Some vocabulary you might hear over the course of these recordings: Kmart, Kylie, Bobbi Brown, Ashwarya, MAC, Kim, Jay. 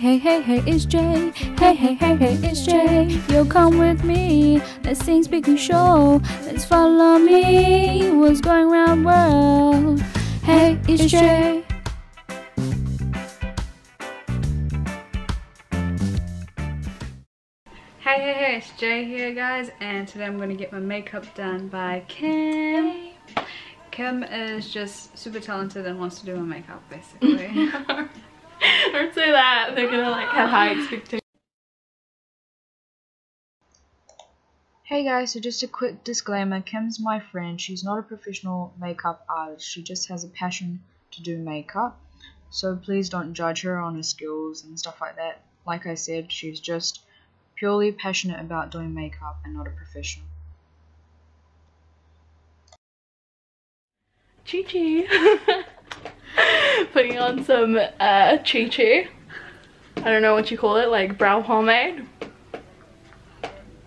Hey, hey, hey, hey, it's Jay. Hey, hey, hey, hey, it's Jay. Yo, come with me. Let's sing, speak and show. Let's follow me. What's going round world? Hey, it's Jay. Hey, hey, hey, it's Jay here, guys, and today I'm going to get my makeup done by Kim. Kim is just super talented and wants to do my makeup, basically. Don't say that, they're gonna like have high expectations. Hey guys, so just a quick disclaimer, Kim's my friend, she's not a professional makeup artist, she just has a passion to do makeup. So please don't judge her on her skills and stuff like that. Like I said, she's just purely passionate about doing makeup and not a professional. Chi-chi! Putting on some chi-chi. I don't know what you call it, like brow pomade.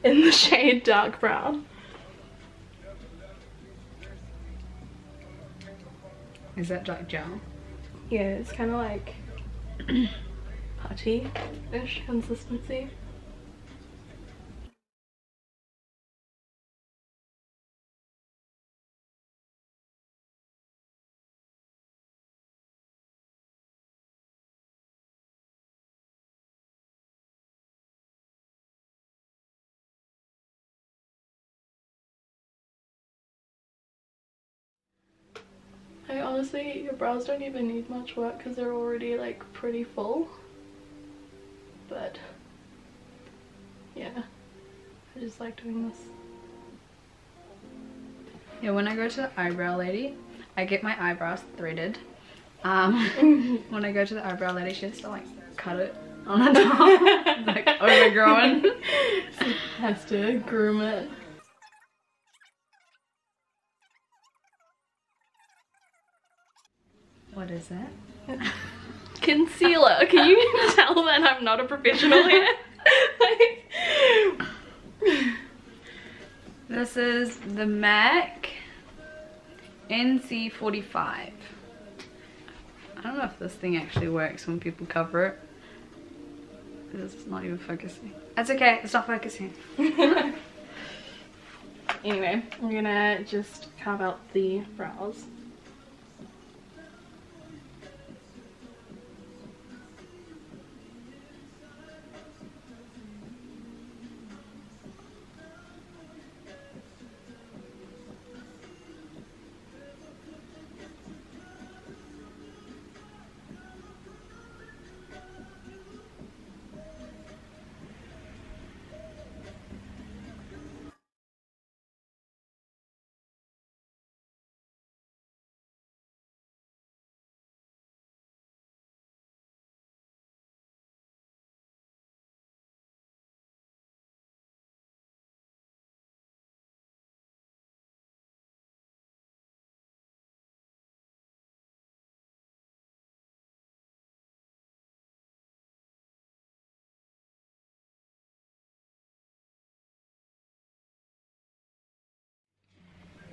In the shade dark brown. Is that dark gel? Yeah, it's kind of like putty-ish consistency. I honestly, your brows don't even need much work because they're already like pretty full, but yeah, I just like doing this. Yeah, when I go to the eyebrow lady, I get my eyebrows threaded. When I go to the eyebrow lady, she has to like cut it on the top, like overgrown. She has to groom it. What is it? Concealer. Can you tell that I'm not a professional here? This is the MAC NC45. I don't know if this thing actually works when people cover it. It's not even focusing. That's okay, it's not focusing. Anyway, I'm gonna just carve out the brows.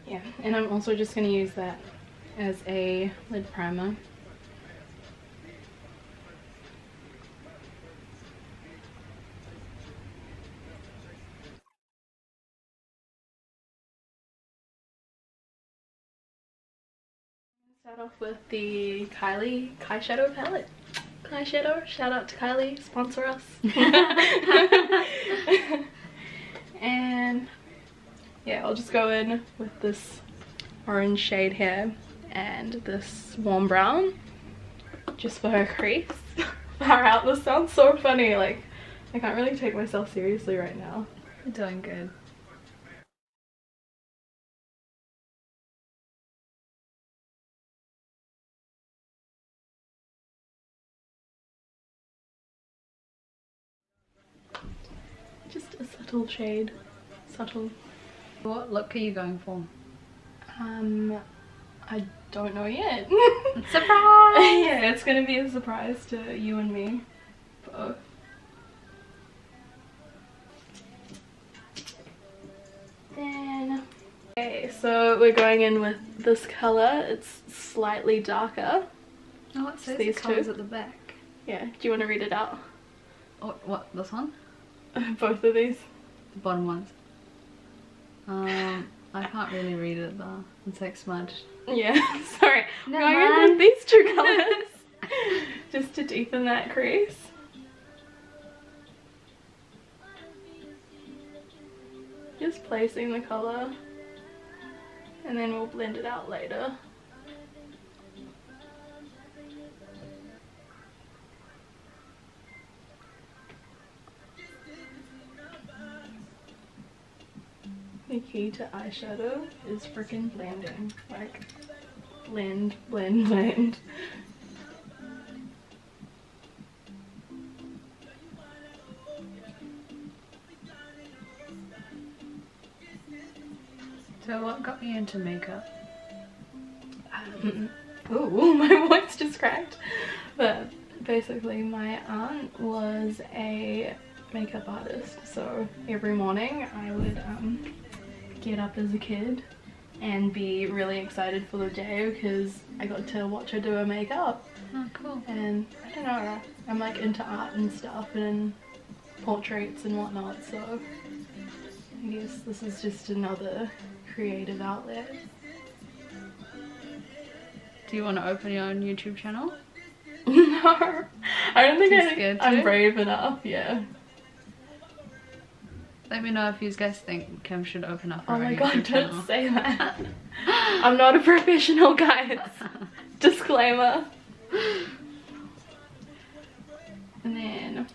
Yeah, and I'm also just going to use that as a lid primer. Start off with the Kylie eyeshadow palette. Eyeshadow, shout out to Kylie, sponsor us. And yeah, I'll just go in with this orange shade here and this warm brown just for her crease. Far out, this sounds so funny, like I can't really take myself seriously right now. You're doing good. Just a subtle shade, subtle. What look are you going for? I don't know yet. Surprise! Yeah, it's gonna be a surprise to you and me both. Then, okay, so we're going in with this color. It's slightly darker. Oh, it says the colors at the back. Yeah, do you want to read it out? Oh, what, this one? Both of these? The bottom ones. I can't really read it though. It's like smudged. Yeah, sorry. No, I'm going with these two colours. Just to deepen that crease. Just placing the colour. And then we'll blend it out later. The key to eyeshadow is freaking blending. Like, blend, blend, blend. So what got me into makeup? Oh, my voice just cracked. But basically my aunt was a makeup artist. So every morning I would get up as a kid and be really excited for the day because I got to watch her do her makeup. Oh, cool. And I don't know, I'm like into art and stuff and portraits and whatnot, so I guess this is just another creative outlet. Do you want to open your own YouTube channel? No, I don't think I'm brave enough, yeah. Let me know if you guys think Kim should open up her own YouTube channel. Don't say that. I'm not a professional, guys. Disclaimer. And then...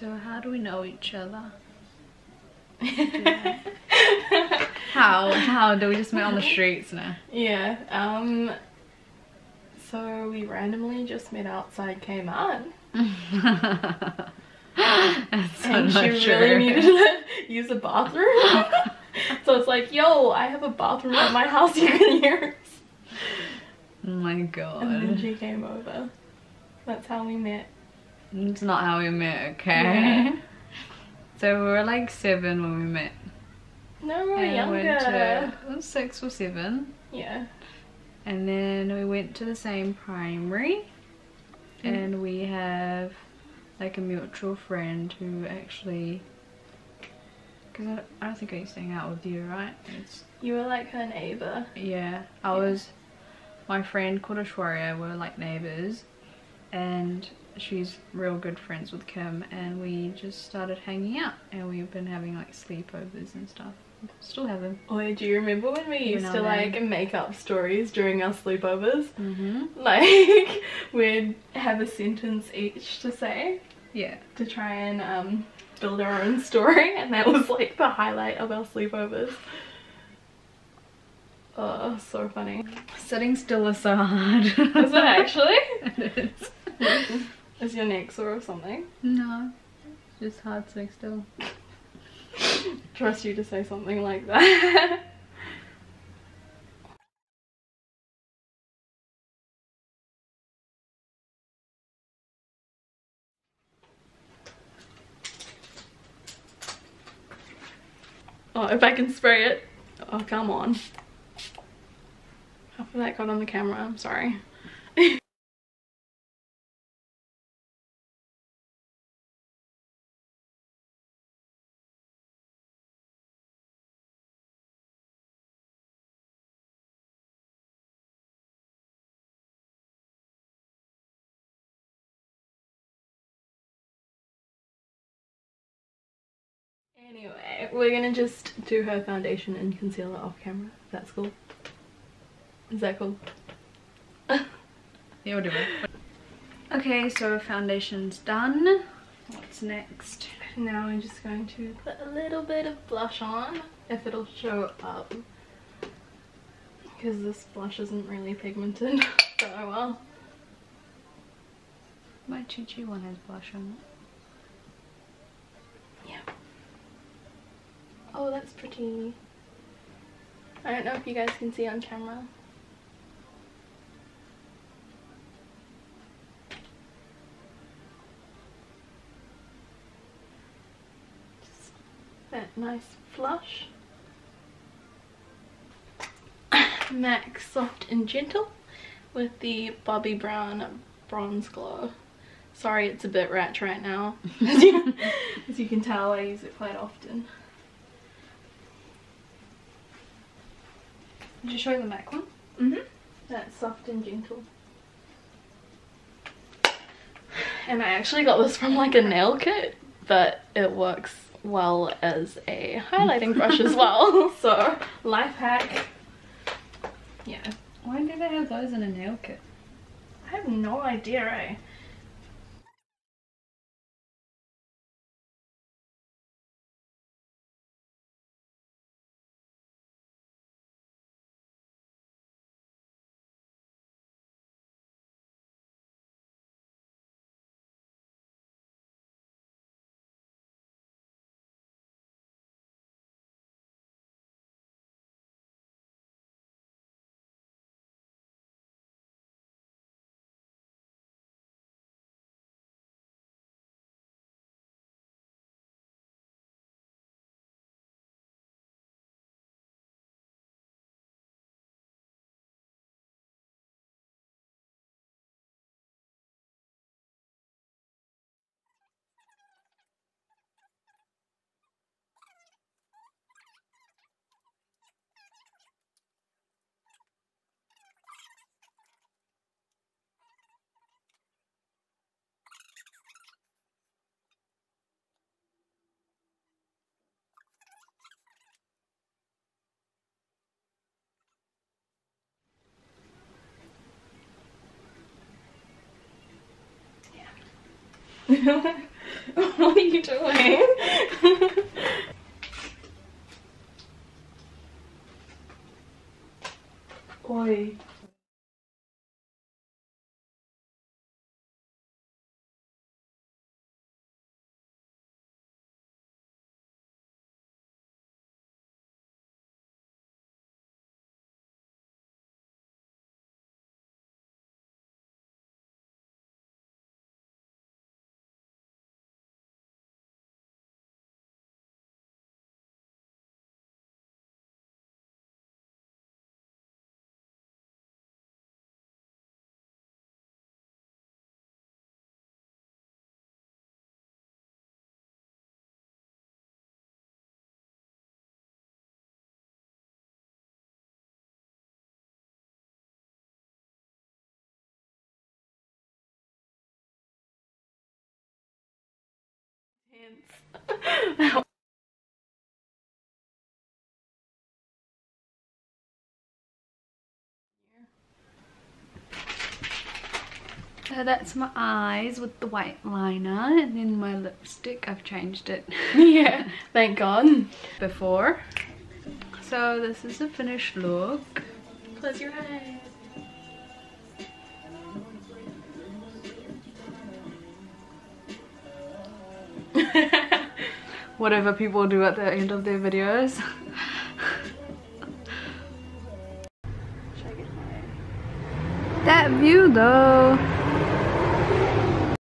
So how do we know each other? How do we just meet on the streets now? Yeah, so we randomly just met outside Kmart. And she really needed to use a bathroom. So it's like, yo, I have a bathroom at my house you can use. Oh my god. And then she came over. That's how we met. It's not how we met, okay? Yeah. So we were like 7 when we met. No, we were younger. We were 6 or 7. Yeah. And then we went to the same primary. Mm. And we have like a mutual friend who actually... Because I don't think I used to hang out with you, right? You were like her neighbour. Yeah. I was... My friend called Ashwarya, we were like neighbours. And... she's real good friends with Kim, and we just started hanging out, and we've been having like sleepovers and stuff. Still have them. Oh, do you remember when we used to like make up stories during our sleepovers? Mm-hmm. Like we'd have a sentence each to say. Yeah. To try and build our own story, and that was like the highlight of our sleepovers. Oh, so funny. Sitting still is so hard. Is it actually? It is. Is your neck sore or something? No, just hard sitting still. Trust you to say something like that. Oh, if I can spray it. Oh, come on. After that got on the camera, I'm sorry. Anyway, we're gonna just do her foundation and concealer off camera. That's cool. Is that cool? Yeah, we'll do it. Okay, so foundation's done. What's next? Now I'm just going to put a little bit of blush on, if it'll show up. Because this blush isn't really pigmented, so oh well. My Chi one has blush on it. Yeah. Oh, that's pretty. I don't know if you guys can see on camera. Just that nice flush. MAC Soft and Gentle with the Bobbi Brown Bronze Glow. Sorry, it's a bit ratchet right now. As you can tell, I use it quite often. Did you show the MAC one? Mm-hmm. That's Soft and Gentle. And I actually got this from like a nail kit, but it works well as a highlighting brush as well. So, life hack. Yeah. Why do they have those in a nail kit? I have no idea, eh? What are you doing? Oi. So that's my eyes with the white liner, and then my lipstick. I've changed it. Yeah, thank God. Before. So this is the finished look. Close your eyes. Whatever people do at the end of their videos. That view though.